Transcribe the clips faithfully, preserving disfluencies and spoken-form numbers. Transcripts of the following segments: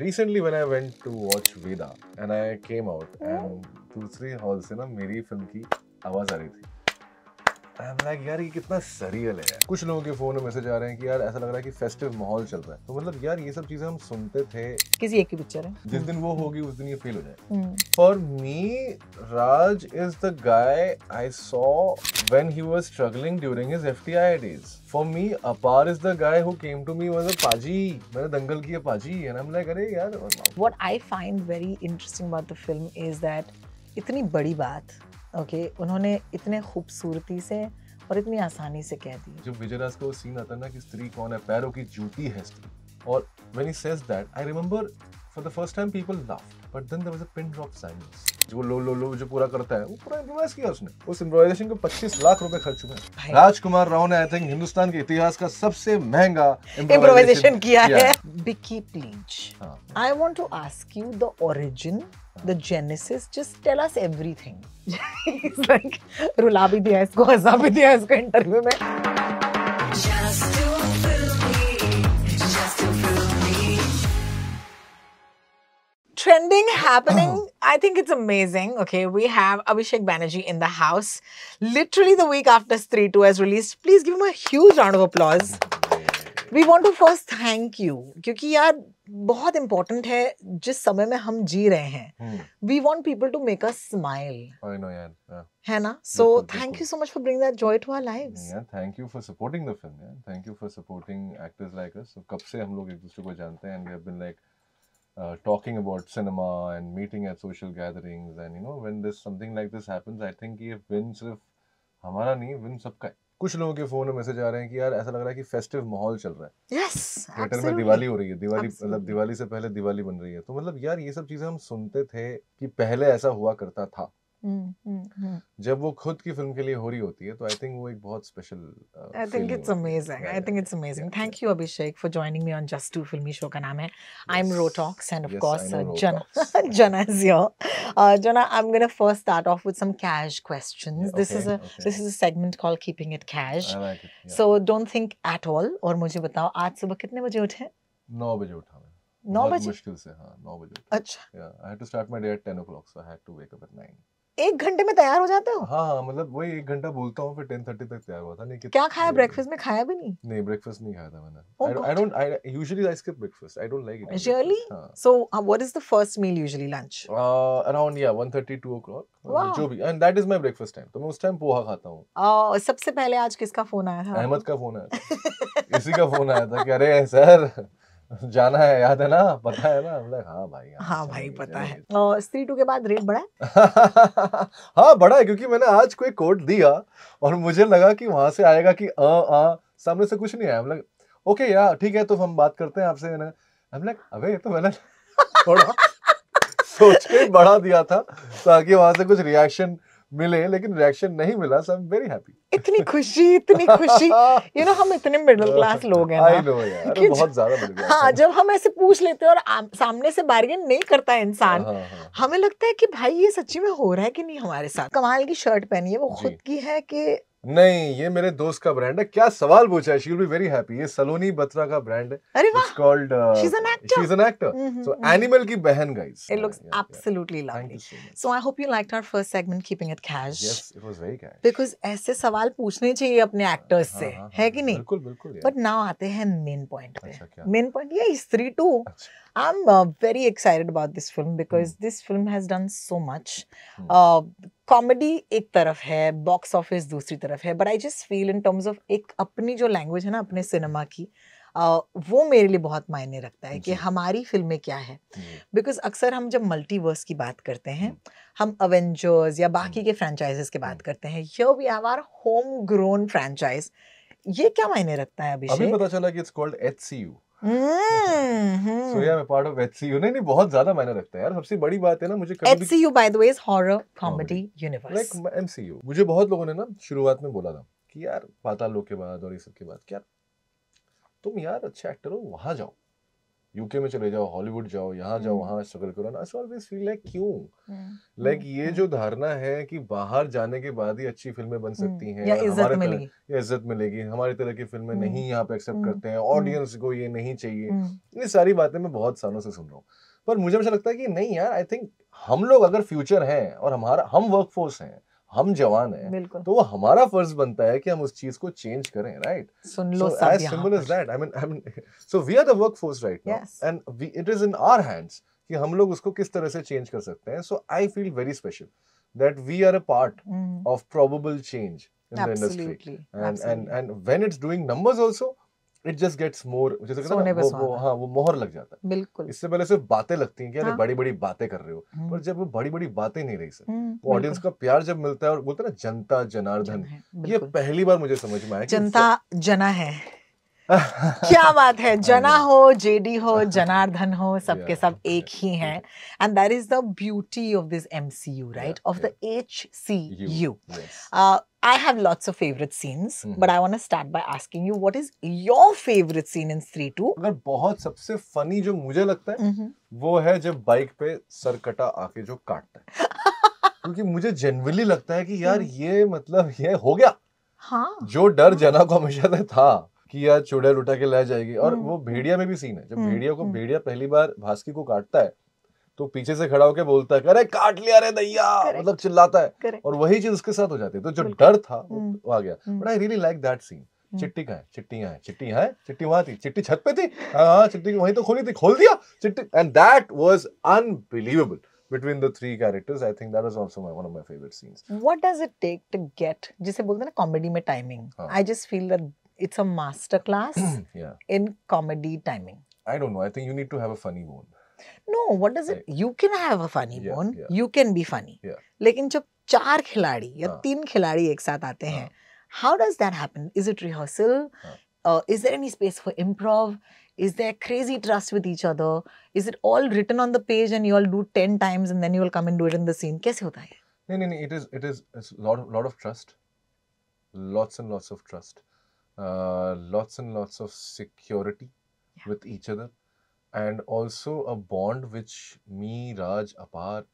recently when I went to watch Veda and I came out and दूसरी hall से ना मेरी film की आवाज आ रही थी. आई एम लाइक यार ये कितना सरियल है. कुछ लोगों के फोन में मैसेज आ रहे हैं कि यार ऐसा लग रहा है कि फेस्टिव माहौल चल रहा है. तो मतलब यार ये सब चीजें हम सुनते थे. किसी एक की पिक्चर है जिस दिन वो होगी उस दिन ये फील हो जाए. For me Raj is the guy I saw when he was struggling during his FTI days. For me Apar is the guy who came to me was a paaji. मैंने दंगल की पाजी एंड आई एम लाइक अरे यार. What I find very interesting about the film is that इतनी बड़ी बात okay okay, उन्होंने इतने खूबसूरती से और इतनी आसानी से कह दी. जब विजय राज का वो सीन आता है ना कि स्त्री कौन है, पैरों की जूती है स्त्री, और when he says that I remember for the first time people laughed but then there was a pin drop silence. जो लो लो लो जो पूरा करता है वो पूरा इम्प्रोवाइज किया उसने. उस इम्प्रोवाइजेशन पे पच्चीस लाख रुपए खर्च हुए हैं. राजकुमार राव ने आई थिंक हिंदुस्तान के इतिहास का सबसे महंगा इम्प्रोवाइजेशन किया है. Vicky please I want to ask you the origin the genesis, just tell us everything. It's like रुला भी दिया इसको, हंसा भी दिया इसको इंटरव्यू में. Trending happening. I think it's amazing. Okay, we have Abhishek Banerjee in the house literally the week after Stree two has released. Please give him a huge round of applause. We want to first thank you क्योंकि यार बहुत important है जिस समय में हम जी रहे हैं. We want people to make us smile है ना. So thank you so much for bringing that joy to our lives. Thank you for supporting the film यार. Thank you for supporting actors like us. कब से हम लोग एक दूसरे को जानते हैं and we have been like talking about cinema and meeting at social gatherings and you know when this something like this happens I think ये विन सिर्फ हमारा नहीं, विन सबका. कुछ लोगों के फोन में मैसेज आ रहे हैं कि यार ऐसा लग रहा है कि फेस्टिव माहौल चल रहा है. यस थिएटर में दिवाली हो रही है. दिवाली मतलब दिवाली से पहले दिवाली बन रही है. तो मतलब यार ये सब चीजें हम सुनते थे कि पहले ऐसा हुआ करता था. जब वो खुद की फिल्म के लिए हो रही होती है तो आई थिंक वो एक बहुत special. I think it's amazing. I think it's amazing. Thank you Abhishek for joining me on just too. फिल्मी शो का नाम है आई एम रोटॉक्स and of course Jana Jana is here. Jana I am gonna first start off with some cash questions. This is a this is a segment called keeping it cash. So don't think at all और मुझे बताओ आज सुबह कितने बजे उठे? नौ बजे उठा. नौ बजे मुश्किल से. हां नौ बजे. अच्छा. I had to start my day at ten o'clock so I had to wake up at nine. एक घंटे में तैयार हो जाते हो? हाँ हाँ मतलब वही एक घंटा बोलता हूँ फिर टेन थर्टी तक तैयार हुआ था. नहीं क्या खाया ब्रेकफास्ट में? खाया भी नहीं. नहीं ब्रेकफास्ट नहीं खाया था मैंने. I don't I usually I skip breakfast. I don't like it. Really? So what is the first meal usually? Lunch? Around yeah one thirty, two o'clock. जो भी and that is my breakfast time. तो मैं उस time poha खाता हूँ. और सबसे पहले आज किसका फोन आया था? अहमद का फोन आया था. इसी का फोन आया था कि अरे सर जाना है, याद है ना, पता है ना. हम लोग हाँ भाई हाँ भाई पता है. और स्त्री टू के बाद रेट बढ़ा है? हाँ बढ़ा है क्योंकि मैंने आज कोई कोड दिया और मुझे लगा कि वहां से आएगा कि आ आ सामने से कुछ नहीं आया. हम लोग ओके यार ठीक है तो हम बात करते हैं आपसे. हम लोग अबे तो मैंने थोड़ा सोच के बढ़ा दिया था ताकि वहां से कुछ रिएक्शन मिले लेकिन रिएक्शन नहीं मिला. So I am very happy. इतनी खुशी इतनी खुशी यू नो हम इतने मिडिल क्लास लोग हैं ना. आई नो यार बहुत ज्यादा मिल गया. हाँ जब हम ऐसे पूछ लेते हैं और सामने से बार्गेन नहीं करता इंसान हमें लगता है कि भाई ये सच्ची में हो रहा है कि नहीं हमारे साथ. कमाल की शर्ट पहनी है वो खुद की है कि नहीं ये मेरे दोस्त का ब्रांड है? क्या सवाल पूछा है. She will be very happy. ये सलोनी बत्रा का ब्रांड है. अरे वाह. It's called she is an actor. She is an actor. So Animal की बहन guys. It looks absolutely lovely. So I hope you liked our first segment keeping it cash. Yes it was very cash because ऐसे सवाल पूछने चाहिए अपने actors से है कि नहीं. बिल्कुल बिल्कुल. बट नाउ आते हैं मेन पॉइंट पे. मेन पॉइंट ये Stree two. I am very excited about this film because this film has done so much. Comedy एक तरफ है, बॉक्स ऑफिस दूसरी तरफ है. But I just feel in terms of एक अपनी जो लैंग्वेज है ना अपने सिनेमा की आ, वो मेरे लिए बहुत मायने रखता है कि हमारी फिल्में क्या है. बिकॉज अक्सर हम जब मल्टीवर्स की बात करते हैं हम अवेंजर्स या बाकी के फ्रेंचाइजेस की बात करते हैं. Here we have our home grown franchise. ये क्या मायने रखता है अभिषेक? अभी पता चला कि it's called H C U. बहुत ज्यादा मायने रखता है यार. सबसे बड़ी बात है ना मुझे H C U by the way is horror comedy universe like M C U. मुझे बहुत लोगों ने ना शुरुआत में बोला था कि यार पाताल लोक के बाद और ये सब के बाद क्या तुम यार अच्छे एक्टर हो वहां जाओ. यूके में चले जाओ, हॉलीवुड जाओ, यहाँ जाओ, वहाँ स्ट्रगल करो ना, आई ऑलवेज फील लाइक क्यों, लाइक ये जो धारणा है कि बाहर जाने के बाद ही अच्छी फिल्में बन सकती हैं, या इज्जत मिलेगी, हमारी तरह की फिल्में नहीं यहाँ पे एक्सेप्ट करते हैं, ऑडियंस को ये नहीं चाहिए, ये सारी बातें मैं बहुत सालों से सुन रहा हूँ। पर मुझे ऐसा लगता है कि नहीं यार, आई थिंक हम लोग अगर फ्यूचर हैं और हमारा हम वर्कफोर्स हैं, हम जवान हैं, तो वो हमारा फर्ज बनता है कि हम उस चीज को चेंज करें, राइट? सुन लो सब यहाँ। So as simple as that. I mean, I mean, so we are the workforce right now, and we, it is in our hands कि हम लोग उसको किस तरह से चेंज कर सकते हैं। So I feel very special that we are a part of probable change in the industry, and and and when it's doing numbers also, it just gets more, जैसे कहते हैं वो वो हाँ वो मोहर लग जाता है। बिल्कुल। इससे पहले सिर्फ बातें लगती हैं कि अरे बड़ी बड़ी बातें कर रहे हो, पर जब वो बड़ी बड़ी बातें नहीं रही सर, वो ऑडियंस का प्यार जब मिलता है, और बोलते हैं ना जनता जनार्दन, ये पहली बार मुझे समझ में आया जनता जना है। क्या बात है, जना हो, जेडी हो, जनार्दन हो, सबके सब एक ही हैं, and that is the beauty of this MCU, right, of the H C U. I have lots of favorite scenes, mm-hmm. but I want to start by asking you, what is your favorite scene in Stree two? अगर बहुत सबसे funny जो मुझे लगता है, mm-hmm. वो है जब बाइक पे सरकटा आके जो काटता है, क्योंकि मुझे generally लगता है कि यार ये मतलब ये हो गया, हाँ, जो डर जना को हमेशा से था कि यार चुड़ैल उठा के ले जाएगी, और mm-hmm. वो भेड़िया में भी सीन है, जब mm-hmm. भेड़िया को भेड़िया पहली बार भास्की को काटता है, तो पीछे से खड़ा होकर बोलता है अरे काट लिया रे दैया, मतलब चिल्लाता है, Correct. और वही चीज उसके साथ हो जाती है, तो जो डर था hmm. वो आ गया। But I really like that scene. चिट्टी कहाँ है, चिट्टी यहाँ है, चिट्टी यहाँ है, चिट्टी वहाँ थी, चिट्टी छत पे थी, हाँ चिट्टी वहीं तो खोली थी, खोल दिया चिट्टी, and that was unbelievable between the three characters. I think that is also my one of my favorite scenes. What does it take to get, जिसे बोलते हैं ना कॉमेडी में timing, I just feel that it's a master class in comedy timing. I don't know, I think you need to have a funny bone. No, what does it? You can have a funny yeah, bone. Yeah. You can be funny. Yeah. लेकिन जब चार खिलाड़ी या हाँ. तीन खिलाड़ी एक साथ आते हैं, हाँ. how does that happen? Is it rehearsal? हाँ. Uh, is there any space for improv? Is there crazy trust with each other? Is it all written on the page and you all do ten times and then you all come and do it in the scene? कैसे होता है? नहीं नहीं नहीं, it is it is it's lot lot of trust, lots and lots of trust, uh, lots and lots of security yeah. with each other. And also a bond which me, Raj, Apar,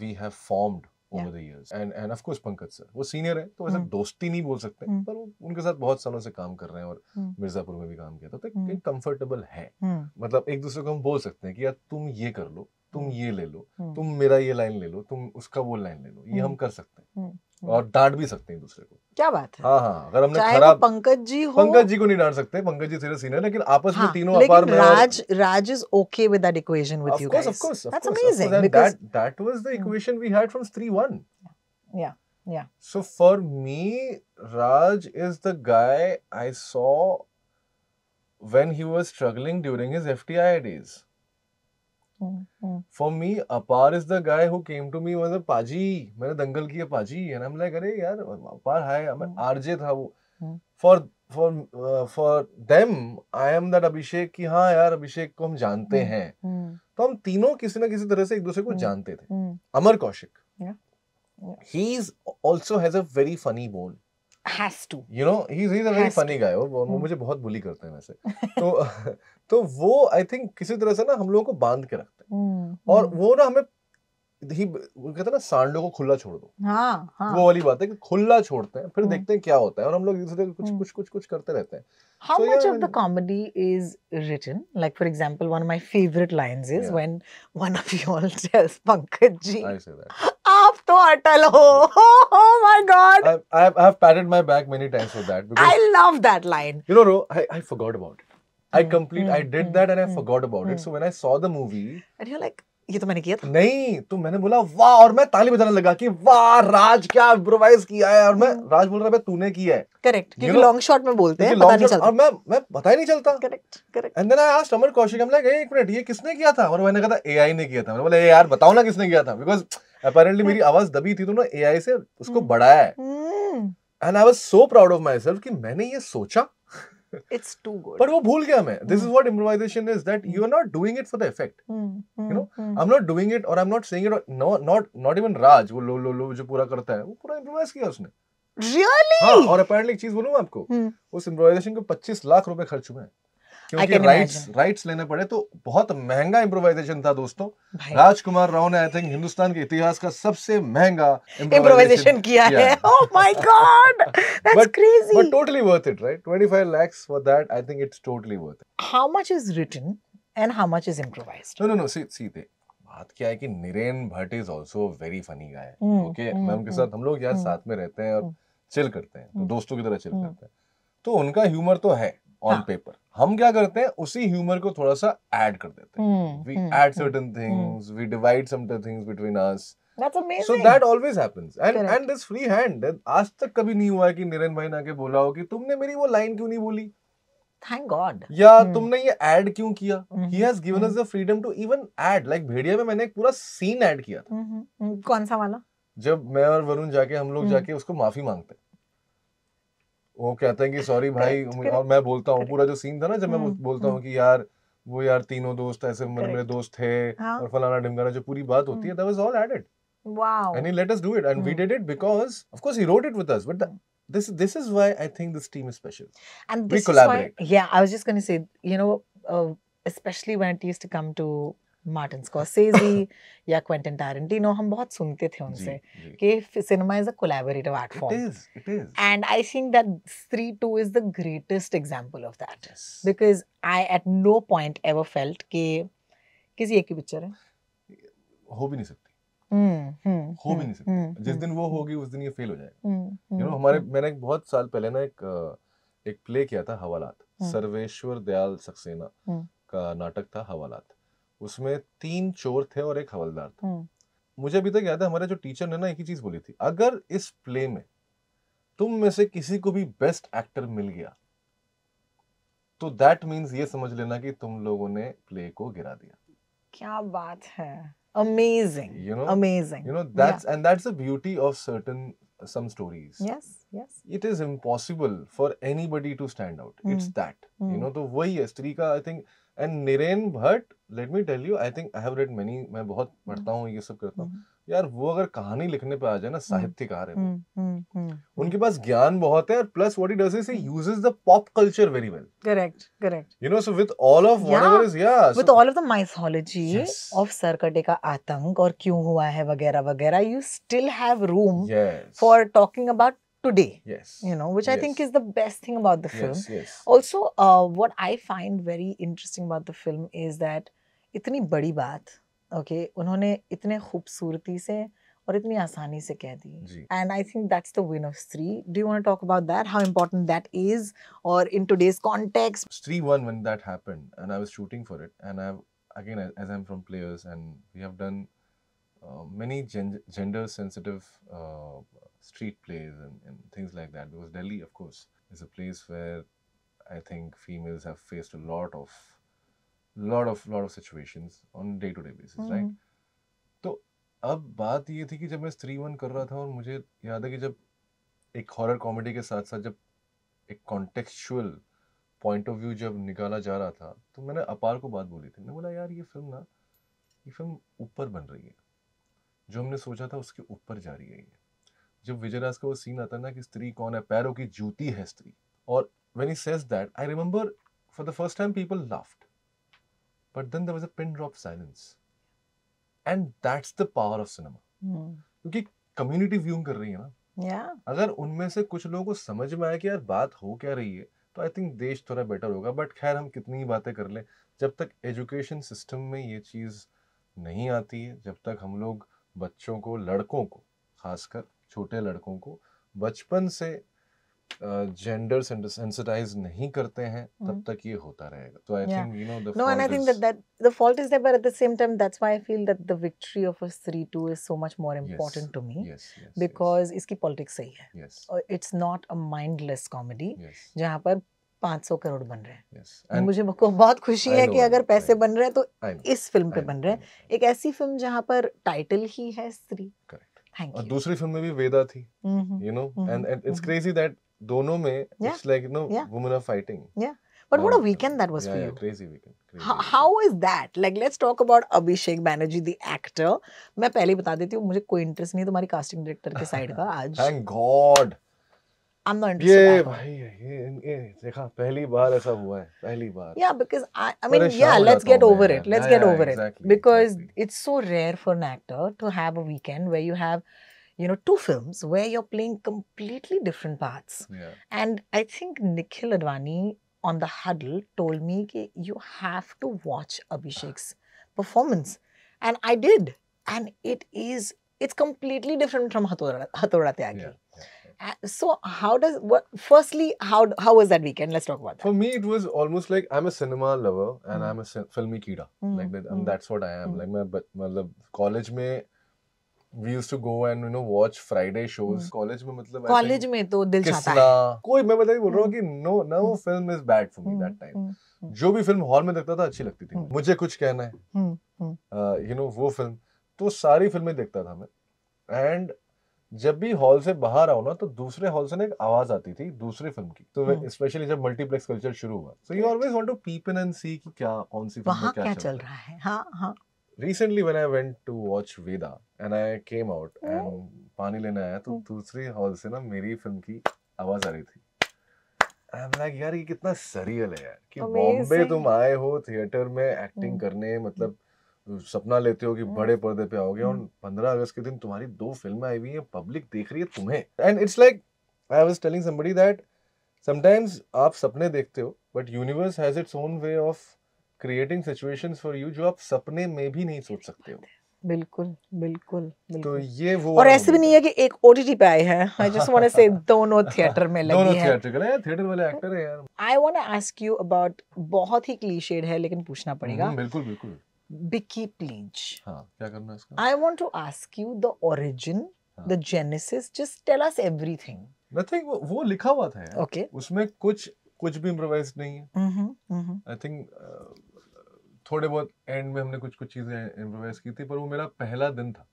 we have formed over yeah. the years, and and of course Pankaj sir, वो senior है, तो ऐसा दोस्ती नहीं बोल सकते, पर वो उनके साथ बहुत सालों से काम कर रहे हैं, और मिर्जापुर में भी काम किया था, तो एक comfortable है, मतलब एक दूसरे को हम बोल सकते हैं कि यार तुम ये कर लो, तुम ये ले लो, तुम मेरा ये लाइन ले लो, तुम उसका वो लाइन ले लो, ये हम कर सकते हैं, और डांट भी सकते हैं दूसरे को। क्या बात है, हाँ हाँ, अगर हमने खराब, पंकज जी हो, पंकज जी को नहीं डांट सकते, पंकज जी सीरियस सीन है, लेकिन आपस में तीनों अपार में, Raj Raj is okay with that equation with you guys, of course of course, that's amazing, because that was the equation we had from Stree one, yeah yeah, so for me Raj is the guy I saw when he was struggling during his F T I days, For me, Apar is the guy who came to me, मतलब पाजी, मैंने दंगल किया पाजी, and I'm like अरे यार अपार है, RJ था वो, for for for them I am that अभिषेक कि हाँ यार अभिषेक को हम जानते हैं, तो हम तीनों किसी ना किसी तरह से एक दूसरे को जानते थे। अमर Kaushik, he's also has a very funny bone, has to, you know, he's he's a very funny guy, वो मुझे बहुत बुली करते हैं वैसे, तो तो वो आई थिंक किसी तरह से ना हम लोगों को बांध के रखते हैं, और वो ना हमें ही कहते हैं ना सांडों को खुला छोड़ दो, हाँ, हाँ. वो वाली बात है कि खुला छोड़ते हैं, फिर देखते हैं क्या होता है, और हम लोग एक दूसरे को कुछ कुछ कुछ कुछ करते रहते हैं। How so, much yeah, of the comedy is written? Like for example, one of my favorite lines is yeah. when one of you all tells Pankaj ji, I say that, "आप तो अटल हो." Oh my God! I I have patted my back many times for that. I love that line. You know, Ro, I I forgot about it. I complete, mm, I did mm, that and I mm, forgot about mm. it. So when I saw the movie, and you're like, ये तो मैंने किया था। नहीं, तो मैंने बोला वाह, और मैं ताली बजाने लगा कि वाह राज क्या इम्प्रोवाइज किया है, और मैं राज बोल रहा है तूने किया है। करेक्ट, क्योंकि लॉन्ग शॉट में बोलते हैं, पता नहीं चलता, और मैं मैं पता ही नहीं चलता। Correct correct. And then I asked Amar Kaushik, I am like एक मिनट ये किसने किया था, और मैंने कहा था एआई ने किया था, मैंने बोला ए यार बताओ ना किसने किया था, बिकॉज अपेरेंटली मेरी आवाज दबी थी, तो ना एआई से उसको बढ़ाया है, and I was so proud of myself कि मैंने ये सोचा। It's too good. But वो भूल गया मैं. This is what improvisation is. That you are not doing it for the effect. You know, I'm not doing it, or I'm not saying it. No, not not even Raj. वो लो लो लो जो पूरा करता है, वो पूरा improvise किया उसने. Really? हाँ. और apparently एक चीज बोलूँ आपको, उस improvisation को पच्चीस लाख रुपए खर्च हुए हैं. क्योंकि राइट्स राइट्स लेने पड़े, तो बहुत महंगा इम्प्रोवाइजेशन था दोस्तों। राजकुमार राव ने आई थिंक हिंदुस्तान के इतिहास का सबसे महंगा इम्प्रोवाइजेशन किया है। Oh my God, that's crazy, but totally worth it, right? twenty-five lakhs for that, I think it's totally worth it. How much is written and how much is improvised? No, no, no. See, see, the बात क्या है कि Niren Bhatt is also very funny guy. Okay, मैं उनके साथ, हम लोग यार साथ में रहते हैं और चिल करते हैं, तो दोस्तों की तरह चिल करते हैं, तो उनका ह्यूमर तो है ऑन पेपर। हम क्या करते हैं, उसी ह्यूमर को थोड़ा सा ऐड कर देते हैं। We add certain things, we divide some things between us. That's amazing. So that always happens, and Correct. and this free hand, आज तक कभी नहीं हुआ है कि निरन भाई ने आके बोला हो कि तुमने मेरी वो लाइन क्यों नहीं बोली, Thank God. या hmm. तुमने ये ऐड क्यों किया? hmm. He has given hmm. us the freedom to even add. Like भेड़िया में मैंने एक पूरा सीन ऐड किया था। hmm. कौन सा वाला? जब मैं और वरुण जाके हम लोग hmm. जाके उसको माफी मांगते हैं, वो कहते हैं कि सॉरी भाई, और मैं बोलता हूँ, पूरा जो सीन था ना, जब hmm. मैं बोलता हूँ hmm. कि यार वो यार तीनों दोस्त ऐसे मेरे दोस्त थे और फलाना ढिमकाना, जो पूरी बात होती है, that was all added. Wow. And he let us do it, and mm. we did it because, of course, he wrote it with us. But the, this this is why I think this team is special. And this we collaborate. Is why, yeah, I was just going to say, you know, uh, especially when it used to come to Martin Scorsese या Quentin Tarantino, हम बहुत सुनते थे उनसे कि cinema is a collaborative art form. It is, it is. And I think that Stree two is the greatest example of that. Yes. Because I at no point ever felt कि किसी एक की picture है, हो भी नहीं सकती. हो भी नहीं सकता। जिस दिन वो होगी उस दिन ये फेल हो जाएगा। यू नो, हमारे मैंने एक बहुत साल पहले ना एक एक प्ले किया था, हवालात, सर्वेश्वर दयाल सक्सेना का नाटक था हवालात। उसमें तीन चोर थे और एक हवलदार था। मुझे अभी तक याद है, हमारे जो टीचर ने ना एक ही चीज बोली थी, अगर इस प्ले में तुम में से किसी को भी बेस्ट एक्टर मिल गया तो दैट मीन्स ये समझ लेना कि तुम लोगों ने प्ले को गिरा दिया। क्या बात है, amazing, you know, amazing, you know, that's yeah. and that's the beauty of certain uh, some stories. Yes, yes, it is impossible for anybody to stand out. mm. It's that mm. you know, the way Stree ka, I think, and Niren Bhatt, let me tell you, I think I have read many, मैं बहुत पढ़ता हूँ, ये सब करता हूँ यार। वो अगर कहानी लिखने पे आ जाए ना, साहित्यकार है वो, उनके पास ज्ञान बहुत है, और plus what he does is he uses the pop culture very well. Correct, correct, you know, so with all of whatever is, या with all of the mythology of सरकटे का आतंक और क्यों हुआ है वगैरह वगैरह, you still have room for talking about today. Yes. You know, which yes. I think is the best thing about the film. Yes, yes. Also, uh, what I find very interesting about the film is that इतनी बड़ी बात, okay, उन्होंने इतने खूबसूरती से और इतनी आसानी से कह दी, and I think that's the win of Stree. Do you want to talk about that? How important that is, or in today's context? Stree one, when that happened, and I was shooting for it, and I've again, as I'm from Players, and we have done uh, many gen gender-sensitive. Uh, street plays and, and things like that, because Delhi, of course, is a place where I think females have faced a lot of lot of lot of situations on day to day basis, mm-hmm. right? तो अब बात ये थी कि जब मैं Stree one कर रहा था, और मुझे याद है कि जब एक हॉरर कॉमेडी के साथ साथ जब एक कॉन्टेक्चुअल पॉइंट ऑफ व्यू जब निकाला जा रहा था, तो मैंने अपार को बात बोली थी, मैंने बोला यार ये फिल्म ना, ये फिल्म ऊपर बन रही है, जो हमने सोचा था उसके ऊपर जा रही है। ये जब विजयराज का वो सीन आता है ना कि स्त्री कौन है, पैरों की जूती है स्त्री, और when he says that, I remember for the first time people laughed, but then there was a pin drop silence, and that's the power of cinema. क्योंकि community viewing कर रही है ना, yeah. अगर उनमें से कुछ लोगों को समझ में आया कि यार बात हो क्या रही है, तो आई थिंक देश थोड़ा बेटर होगा। बट खैर, हम कितनी ही बातें कर लें, जब तक एजुकेशन सिस्टम में ये चीज़ नहीं आती है, जब तक हम लोग बच्चों को, लड़कों को खासकर, छोटे लड़कों को बचपन से जेंडर सेंसिटाइज नहीं करते हैं, तब तक ये होता रहेगा। तो I think you know the no, and I think that that the fault is there, but at the same time that's why I feel that the victory of Stree two is so much more important to me, because इसकी politics सही है, और it's not a mindless comedy जहाँ पर पाँच सौ करोड़ बन रहे हैं। मुझे बहुत खुशी है कि अगर पैसे बन रहे हैं तो इस फिल्म पे बन रहे हैं, एक ऐसी फिल्म जहाँ पर टाइटल ही है स्त्री। और दूसरी फिल्म में भी वेदा थी, you know, and and it's crazy that दोनों में it's like you know women are fighting. Yeah, but what a weekend that was for you. Yeah, crazy weekend. How is that? Like, let's talk about Abhishek Banerjee, the actor. मैं पहले ही बता देती हूँ, मुझे कोई interest नहीं है तुम्हारी कास्टिंग डायरेक्टर के साइड का आज। Thank God. I'm not interested. ये भाई ये ये देखा पहली बार ऐसा हुआ है पहली बार. Yeah, because I I mean yeah, let's get over it. Let's get over it because it's so rare for an actor to have a weekend where you have, you know, two films where you're playing completely different parts. Yeah. And I think Nikhil Advani on The Huddle told me that you have to watch Abhishek's performance, and I did, and it is it's completely different from Hathoda Tyagi. Yeah. So how does what, firstly how how was that weekend? Let's talk about that. For me, it was almost like I'm a cinema lover and mm. I'm a filmy kida. Mm. Like that, mm. that's what I am. Mm. Like my but matlab college mein we used to go and you know watch Friday shows. Mm. College mein matlab college mein to dil chahta hai. कोई मैं बता ही बोल रहा हूँ कि no no mm. film is bad for me mm. that time. Mm. जो भी film hall में देखता था अच्छी लगती थी. Mm. मुझे कुछ कहना है. Mm. Uh, you know वो film तो सारी फिल्में देखता था मैं and जब भी हॉल से बाहर आओ ना तो दूसरे हॉल से ना एक आवाज आती थी दूसरे फिल्म की. तो स्पेशली जब मल्टीप्लेक्स कल्चर शुरू हुआ so you always want to peep in and see कि क्या कौन सी फिल्म में क्या चल रहा है. हां हां recently when I went to watch Vedaa and I came out and पानी लेने आया तो दूसरे हॉल से ना मेरी फिल्म की आवाज आ रही थी. आई एम लाइक यार ये कितना सरियल है यार कि बॉम्बे तुम आए हो थिएटर में एक्टिंग करने मतलब सपना लेते हो कि बड़े पर्दे पे आओगे और पंद्रह अगस्त के दिन तुम्हारी दो फिल्में आई हुई हैं पब्लिक देख रही है तुम्हें. And it's like I was telling somebody that sometimes आप सपने देखते हो but universe has its own way of creating situations for you जो आप सपने में भी नहीं सोच सकते हो. बिल्कुल बिल्कुल तो ये वो और ऐसे भी नहीं है कि एक ओटीटी पे आए हैं. आई जस्ट वांट टू से दोनों थिएटर में लगी है. दोनों थिएटर थिएटर वाले एक्टर है यार. I want to ask you about बहुत ही क्लीशेड है लेकिन पूछना पड़ेगा. बिल्कुल बिल्कुल Vicky Plinch. हाँ, क्या करना है इसका? I want to ask you the origin, हाँ. the genesis. Just tell us everything. Nothing. वो, वो लिखा हुआ था यार. Okay. उसमें कुछ कुछ भी improvised नहीं है. Mm-hmm, mm-hmm. I think uh, थोड़े बहुत end में हमने कुछ कुछ चीजें improvise की थी पर वो मेरा पहला दिन था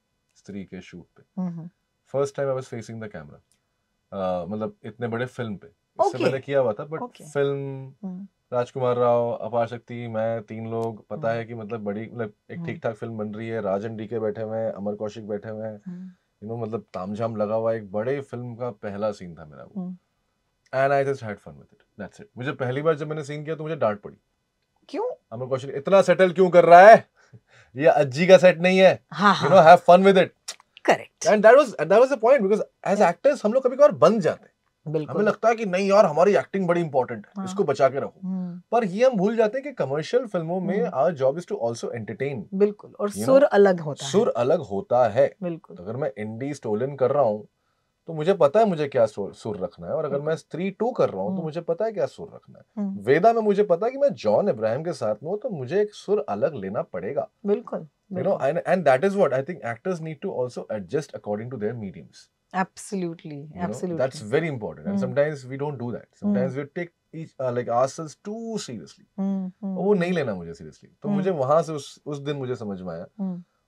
स्त्री के शूट पे. Mm-hmm. First time I was facing the camera. Uh, मतलब इतने बड़े फिल्म पे. Okay. इससे पहले किया हुआ था but okay. Film mm. Rajkummar Rao Aparshakti मैं तीन लोग पता है कि मतलब बड़ी मतलब एक ठीक ठाक फिल्म बन रही है. राजन डी के बैठे हुए हैं अमर कौशिक बैठे हुए हैं यू नो मतलब तामझाम लगा हुआ एक बड़े फिल्म का पहला सीन था मेरा वो and I just had fun with it that's it. मुझे पहली बार जब मैंने सीन किया तो मुझे डांट पड़ी. क्यों अमर कौशिक इतना सेटल क्यों कर रहा है ये अज्जी का सेट नहीं है you know have fun with it. Correct and that was that was the point because as actors हम लोग कभी-कभार बन जाते हैं. हमें लगता है कि नहीं यार हमारी एक्टिंग बड़ी इंपॉर्टेंट है इसको बचा के रखो पर ये हम भूल जाते हैं कि कमर्शियल फिल्मों में our job is to also entertain. बिल्कुल और सुर अलग होता है. सुर अलग होता है. बिल्कुल अगर मैं इंडी स्टोलन कर रहा हूँ तो मुझे पता है मुझे क्या सुर रखना है और अगर मैं स्त्री टू कर रहा हूँ तो मुझे पता है क्या सुर रखना है. वेदा में मुझे पता है कि मैं जॉन इब्राहिम के साथ में हूँ तो मुझे एक सुर अलग लेना पड़ेगा. बिल्कुल you know and that is what I think actors need to also adjust according to their mediums. Absolutely, you absolutely. Know, that's very important, and mm. sometimes we don't do that. Sometimes mm. we take each uh, like ourselves too seriously. और वो नहीं लेना मुझे seriously. तो मुझे वहाँ से उस उस दिन मुझे समझ में आया.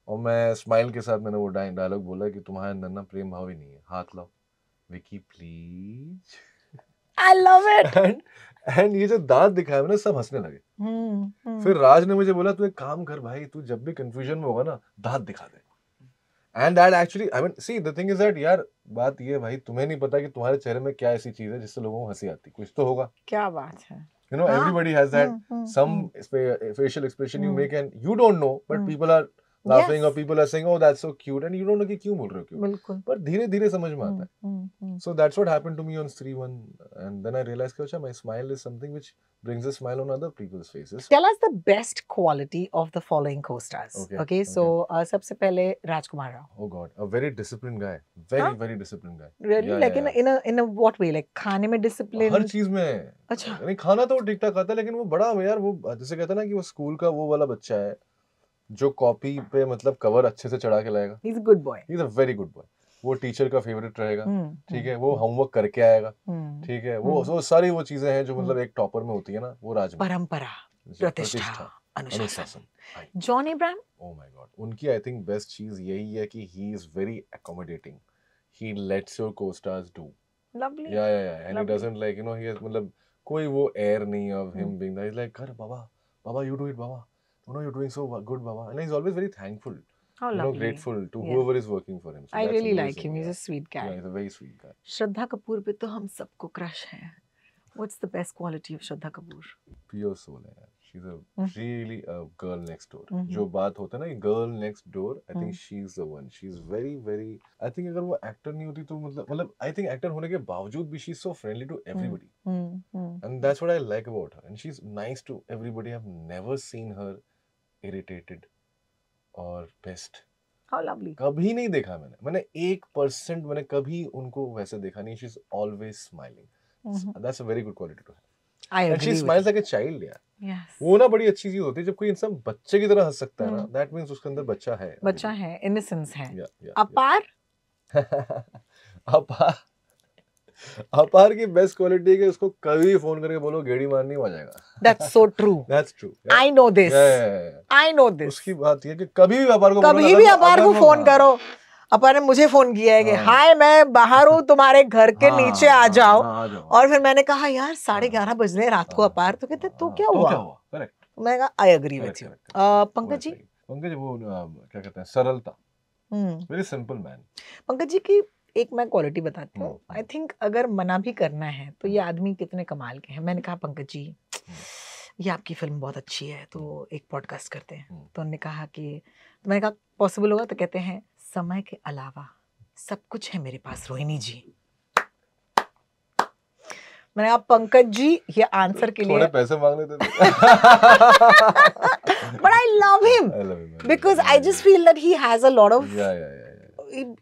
और मैं smile के साथ मैंने वो dialogue बोला कि तुम्हारे अंदर ना प्रेम भाव ही नहीं है. हाथ लाओ. Vicky, please. I love it. And and ये जो दांत दिखाया मैंने सब हंसने लगे. फिर राज ने मुझे बोला तू एक काम कर भाई तू जब भी confusion में होगा ना दांत दिखा दे. And that actually, I mean, see, the thing is that यार बात ये भाई तुम्हें नहीं पता कि तुम्हारे चेहरे में क्या ऐसी चीज है जिससे लोगों को हंसी आती. कुछ तो होगा. क्या बात है. You know, everybody has that some facial expression you make and you don't know, but people are laughing or people are saying, oh, that's so cute, and you don't know कि क्यों बोल रहे हो क्यों. बिल्कुल. पर धीरे-धीरे समझ में आता है. So that's what happened to me on Stree one, and then I realized कि अच्छा, my smile is something which brings a smile on other people's faces. Tell us the best quality of the following co-stars. Okay, okay, okay. So uh, सबसे पहले राजकुमार Rao. Oh God, a very disciplined guy. Very huh? very disciplined guy. Really, yeah, like yeah, in yeah. in a in a what way? Like खाने में discipline. हर चीज में. अच्छा. नहीं खाना तो ठीक ठाक खाता है लेकिन वो बड़ा यार वो जैसे कहते हैं ना कि वो स्कूल का वो वाला बच्चा है जो कॉपी पे मतलब कवर अच्छे से चढ़ा के लाएगा. He's a good boy. He's a very good boy. वो टीचर का फेवरेट रहेगा. ठीक है वो होमवर्क करके आएगा. ठीक है वो वो सारी वो चीजें हैं जो मतलब एक टॉपर में होती है ना वो राज. परंपरा प्रतिष्ठा अनुशासन. John Abraham oh my God उनकी आई थिंक बेस्ट चीज यही है कि he is very accommodating. He lets your costars do lovely yeah yeah yeah and he doesn't like you know he मतलब कोई वो एयर नहीं of him being that is like कर बाबा बाबा यू डू इट बाबा you know you doing so good बाबा and he is always very thankful. How lovely. You know, grateful to yeah. whoever is working for him. So I really amazing. like him. He's a sweet guy. Yeah, he's a very sweet guy. Shraddha Kapoor पे तो हम सबको crush है. What's the best quality of Shraddha Kapoor? Pure soul है यार. She's a mm-hmm. really a girl next door. Mm-hmm. जो बात होता है ना girl next door, I think mm-hmm. she's the one. She's very very. I think अगर वो actor नहीं होती तो मतलब मतलब I think actor होने के बावजूद भी she's so friendly to everybody. Mm-hmm. And that's what I like about her. And she's nice to everybody. I've never seen her irritated. और बेस्ट कभी नहीं देखा मैंने मैंने एक परसेंट मैंने कभी उनको वैसे देखा नहीं. She is always smiling. That's a very good quality to have. And she smiles like a child. यार वो ना बड़ी अच्छी चीज होती है जब कोई इंसान बच्चे की तरह हंस सकता है ना. दैट मींस उसके अंदर बच्चा है बच्चा है इनोसेंस है. अपार अपार अपार की बेस्ट क्वालिटी है कि उसको कभी फोन करके बोलो गेड़ी मारनी हो जाएगा. That's so true. That's true. I know this. I know this. उसकी बात ये कि कभी भी अपार को कभी भी अपार को फोन करो. अपार ने मुझे फोन किया है कि हाय मैं बाहर हूँ तुम्हारे घर के नीचे आ जाओ. और फिर मैंने कहा यार साढ़े ग्यारह बजने रात को अपार तो कहते तो क्या हुआ. मैंने कहा I agree with you. Pankaj ji Pankaj वो क्या कहते हैं सरलता. Very simple man. Pankaj ji की एक मैं क्वालिटी बताती हूँ. आई थिंक अगर मना भी करना है तो ये आदमी कितने कमाल के हैं. मैंने कहा पंकज जी ये आपकी फिल्म बहुत अच्छी है तो एक पॉडकास्ट करते हैं. तो उन्होंने कहा कि तो मैंने कहा पॉसिबल होगा तो कहते हैं समय के अलावा सब कुछ है मेरे पास रोहिणी जी. मैंने कहा पंकज जी ये आंसर के लिए थोड़े पैसे मांग लेते थे. But I love him because I just feel that he has a lot of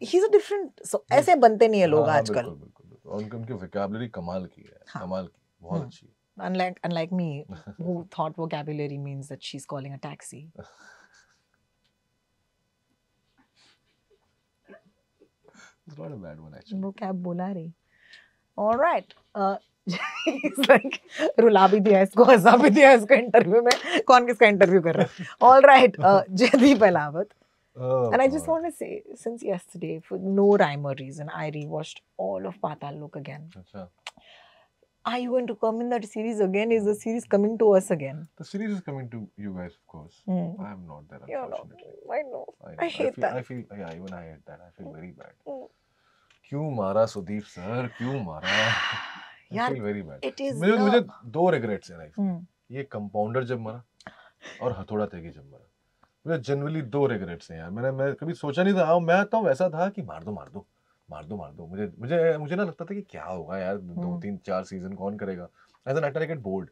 he's a different so ऐसे बनते नहीं है लोग आजकल. उनके उनके vocabulary कमाल की है. कमाल की बहुत अच्छी. unlike unlike me who thought vocabulary means that she's calling a taxi. It's not a bad one actually. वो क्या बोला रे. All right. He's like रुला भी दिया इसको हंसा भी दिया इसको इंटरव्यू में. कौन किसका इंटरव्यू कर रहा है. All right. Jaideep Ahlawat. Oh, and I just want to say, since yesterday, for no rhyme or reason, I rewatched all of Patal Lok again. Achha. Are you going to come in that series again? Is the series coming to us again? The series is coming to you guys, of course. Mm. I am not there, unfortunately. Not, I know. I know. I hate I feel, that. I feel, yeah, even I hate that. I feel very bad. क्यों मारा Sudeep sir? क्यों मारा? I feel very bad. It is. मुझे मुझे दो regrets हैं life में. ये compounder जब मरा और हथौड़ा त्यागी जब मरा. मुझे जनरली दो रिग्रेट्स हैं यार. मैंने मैं कभी सोचा नहीं था. मैं तो वैसा था कि मार दो मार दो मार दो मार दो. मुझे मुझे मुझे ना लगता था कि क्या होगा यार. दो तीन चार सीजन कौन करेगा. As an actor I get bored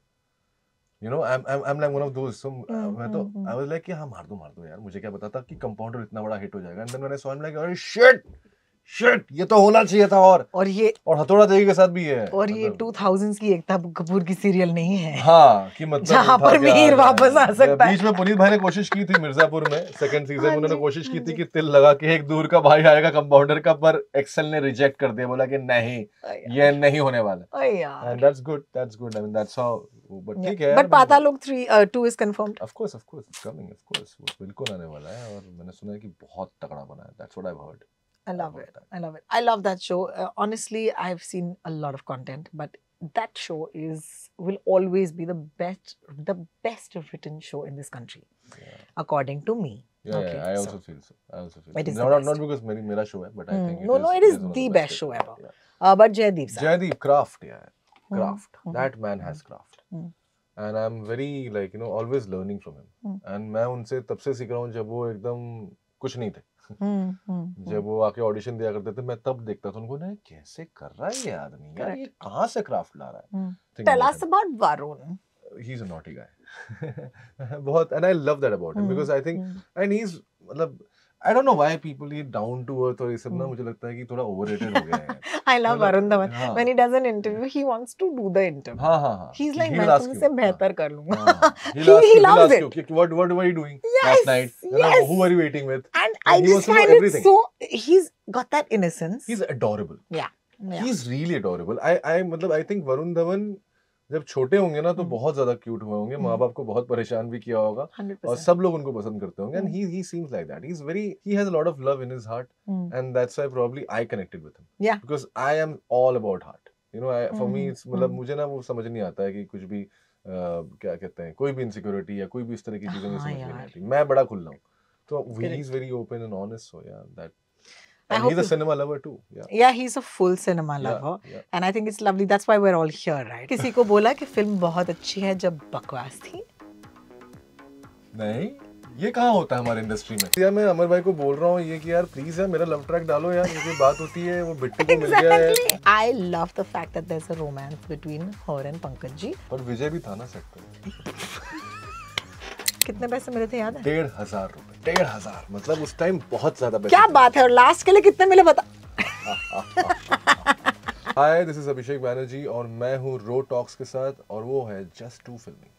you know. I am I am like one of those. So मैं तो आई वाज लाइक कि हां मार दो मार दो यार. मुझे क्या पता था कि कंपाउंडर इतना बड़ा हिट हो जाएगा. And then when I saw I am like अरे शिट शिट ये तो होना चाहिए था. और और ये और हथौड़ा त्यागी के साथ भी है. और ये दो हज़ार की एकता कपूर की सीरियल नहीं है. हाँ कि मतलब जहाँ पर मीर वापस आ सकता है. बीच में पुनीत भाई ने कोशिश की थी मिर्जापुर में सेकंड सीजन में. उन्होंने कोशिश की थी कि तिल लगा के एक दूर का भाई आएगा कंपाउंडर का. पर एक्सेल ने रिजेक्ट कर दिया. बोला कि नहीं ये नहीं होने वाला. And that's good that's good. I mean that's how. But ठीक है. But Paatal Lok three two is confirmed. Of course of course it's coming. Of course वो बिल्कुल आने वाला है. और मैंने सुना है कि बहुत तगड़ा बना है. That's what I have heard. I love it. I love it. I love that show. Uh, honestly, I've seen a lot of content, but that show is will always be the best, the best written show in this country, yeah. according to me. Yeah, okay, yeah I so. also feel so. I also feel. It so. is not, not because my my show, hai, but I mm. think it no, is, no, it is, it is the best, best show ever. Yeah. Uh, but Jaydeep, Jaydeep craft, yeah, craft. Mm. That mm. man has craft, mm. and I'm very like you know always learning from him. Mm. And मैं उनसे तब से सीख रहा हूँ जब वो एकदम कुछ नहीं थे. जब वो आके ऑडिशन दिया करते थे मैं तब देखता था उनको. ना कैसे कर रहा है ये आदमी यार. ये कहाँ से क्राफ्ट ला रहा है. Tell us about Varun. He is a naughty guy बहुत. And I love that about him because I think and he is मतलब I don't know why people ये डाउन टू अर्थ और ये सब ना मुझे लगता है कि थोड़ा ओवररेटेड हो गया है. I love Varun Dhawan when he does an interview he wants to do the interview. हां हां हां ही इज लाइक मैं तुमसे बेहतर कर लूंगा. He loves it. Okay what what were you doing last night who are you waiting with and I he just find it so he's got that innocence. He's adorable. Yeah, yeah. He's really adorable. I I मतलब I think Varun Dhawan जब छोटे होंगे ना तो बहुत ज्यादा cute हुए होंगे. माँ बाप को बहुत परेशान भी किया होगा. one hundred percent. और सब लोग उनको पसंद करते होंगे. And he he seems like that. He is very he has a lot of love in his heart and that's why probably I connected with him because I am all about heart you know. For me it's मतलब मुझे ना वो समझ नहीं आता है कि कुछ भी uh, क्या कहते हैं कोई भी इनसिक्योरिटी या कोई भी इस तरह की चीजें मुझे समझ नहीं आती. मैं बड़ा खुल रहा हूँ. So he's very open and honest. So yeah, that. And he's a cinema lover too. Yeah. Yeah, he's a full cinema lover, yeah, yeah. And I think it's lovely. That's why we're all here, right? किसी को बोला कि film बहुत अच्छी है जब बकवास थी? नहीं, ये कहाँ होता है हमारे इंडस्ट्री में? यार मैं अमर भाई को बोल रहा हूँ ये कि यार प्लीज यार मेरा लव ट्रैक डालो यार, ये बात होती है वो बिट्टू को मिल गया है। I love the fact that there's a romance between her and Pankaj जी. पर विजय भी था ना सेट पे. कितने पैसे मिले थे याद है? डेढ़ हजार रुपए, डेढ़ हजार मतलब उस टाइम बहुत ज्यादा पैसे. क्या बात है. और लास्ट के लिए कितने मिले बता? Hi, this is Abhishek Banerjee और मैं हूँ रो टॉक्स के साथ और वो है जस्ट टू फिल्मिंग.